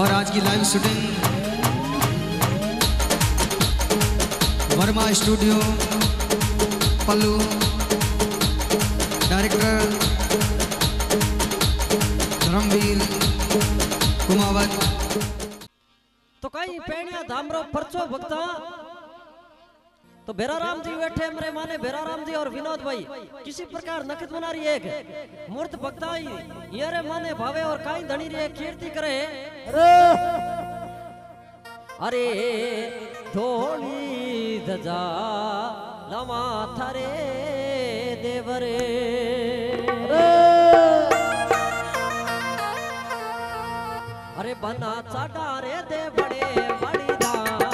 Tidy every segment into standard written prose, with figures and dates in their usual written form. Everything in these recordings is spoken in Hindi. और आज की live shooting Verma studio Pallu, director Dharmveer Kumawat. तो कहीं पेनिया धाम रो परचो भक्ता तो भेराराम जी बैठे मरे माने भेराराम जी और विनोद भाई किसी प्रकार नखत बन्ना रही है मूर्त भक्ताई यारे माने भावे और काई धनी रही कीर्ति करे। अरे धोली धजा लमा थारे देवरे अरे बना चाटा रे दे बड़े बड़ी धाम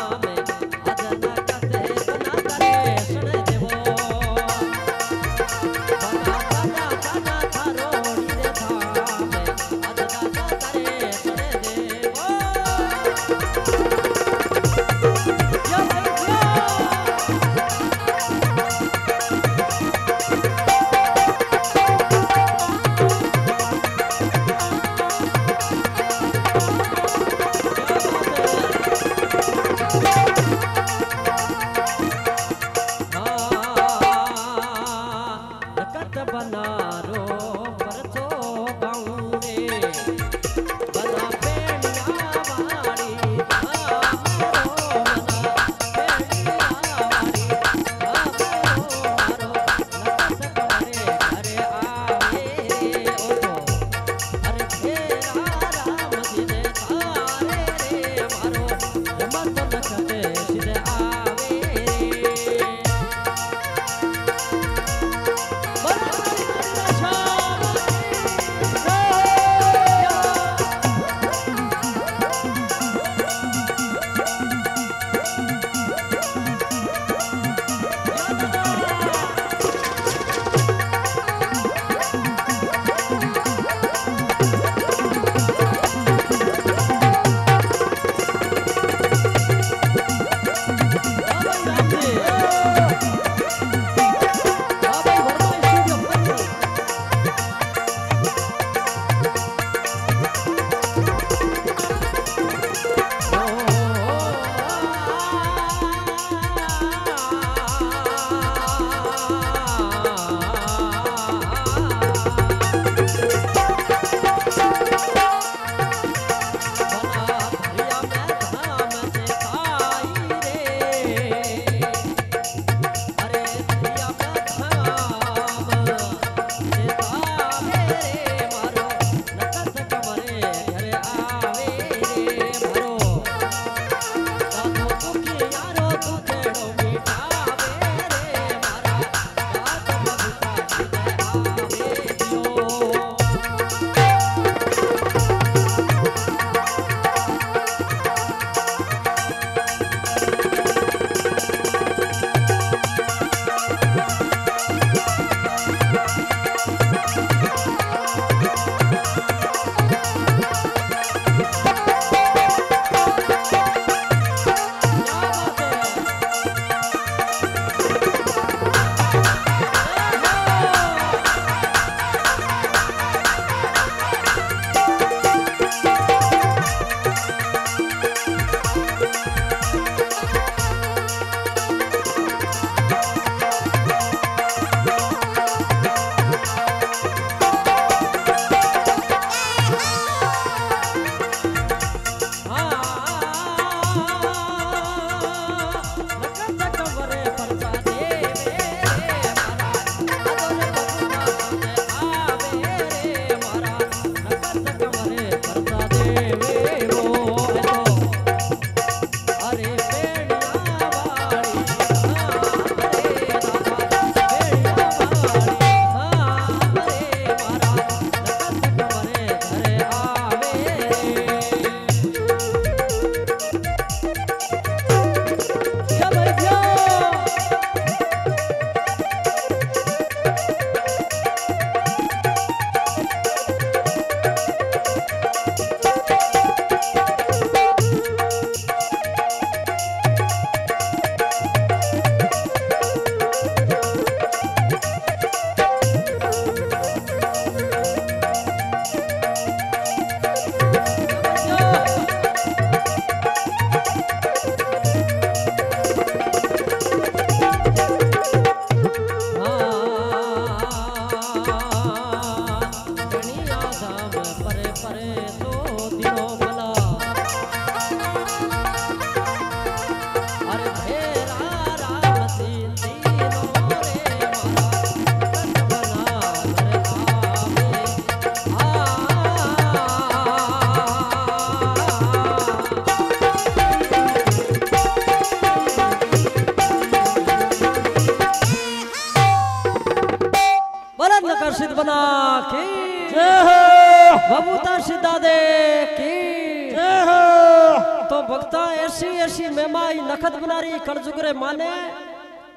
भक्ता ऐसी ऐसी मेमा ई नखत बन्ना री कलजुगरे माने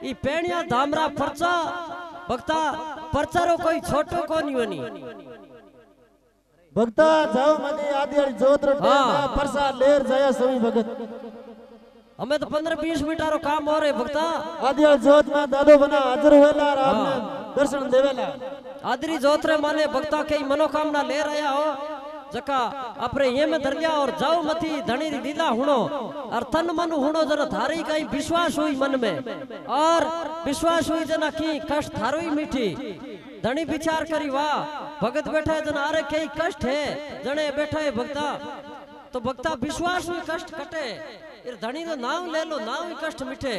ई पेनिया धाम रा परचा भक्ता परचा रो कोई छोटो कोनी होनी भक्ता जाओ मने आदि वाली जोत रो परसा लेर जाया सभी भगत हमें तो 15-20 मिनट रो काम हो रे भक्ता आदि वाली जोत में दादो बना हाजिर होएला आपने दर्शन देवेला आदि जोत रे माने भक्ता कई मनोकामना लेर आया हो जका अपरे ये में धर लिया और जाओ मथी धनी लीला हुणो और तन मन हुणो जरा थारी काई विश्वास हुई मन में और विश्वास हुई जना की कष्ट थारोई मीठी धनी विचार करी वाह भगत बैठा है जना अरे कई कष्ट है जने बैठा है भक्ता तो भक्ता विश्वास हुई कष्ट कटे इर धनी तो नाम ले लो नाम ही कष्ट मिटे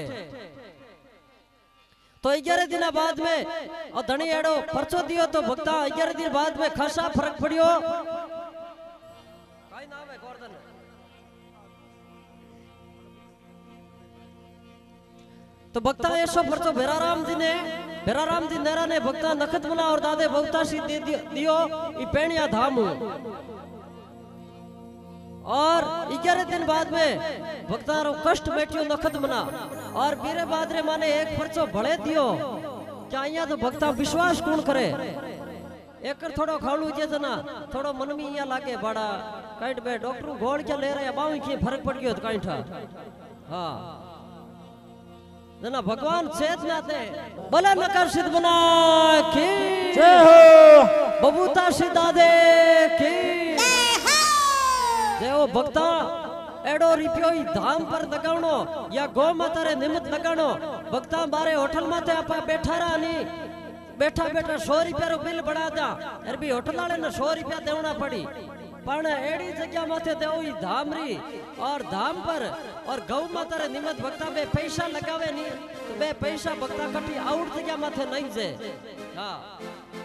तो 11 दिन बाद में और धनी एड़ो परचो दियो तो भक्ता 11 दिन बाद में खासा फर्क पड़ियो तो भक्ता ऐसो परचो भेराराम जी नेरा ने भक्ता नखत बन्ना और दादे भक्ता सी दे दियो ई पेनिया धाम और 11 दिन बाद में भक्ता रो कष्ट बैठियो नखत बन्ना और बीरे बाद रे माने एक परचो भले दियो क्या यहाँ तो भक्ता विश्वास कौन करे एक थोड़ो खालू जैसे ना थोड़ो मन में यहाँ लागे बड़ा काइट बे डॉक्टर घोड़ क्या ले रहे बाऊ की फर्क पड़ गयो काइट हाँ जना भगवान चेत नाते भला नकर सिद्ध बना की जय हो बबूता सीधा दे की जय हो भक्ता एडो रिपियो ई धाम पर लगाणो या गौ माता रे निमित्त लगाणो भक्ता बारे होटल माते आपा बैठा रानी बैठा बैठा 100 रुपया रो बिल बढ़ा दा अर भी होटल वाले ने 100 रुपया देवना पड़ी पण एड़ी जगह माथे देओई धामरी और धाम पर और गौ माता रे निमित्त भक्ता बे पैसा लगावे नी तो बे पैसा भक्ता कटी आउट जगह माथे नहीं जे हां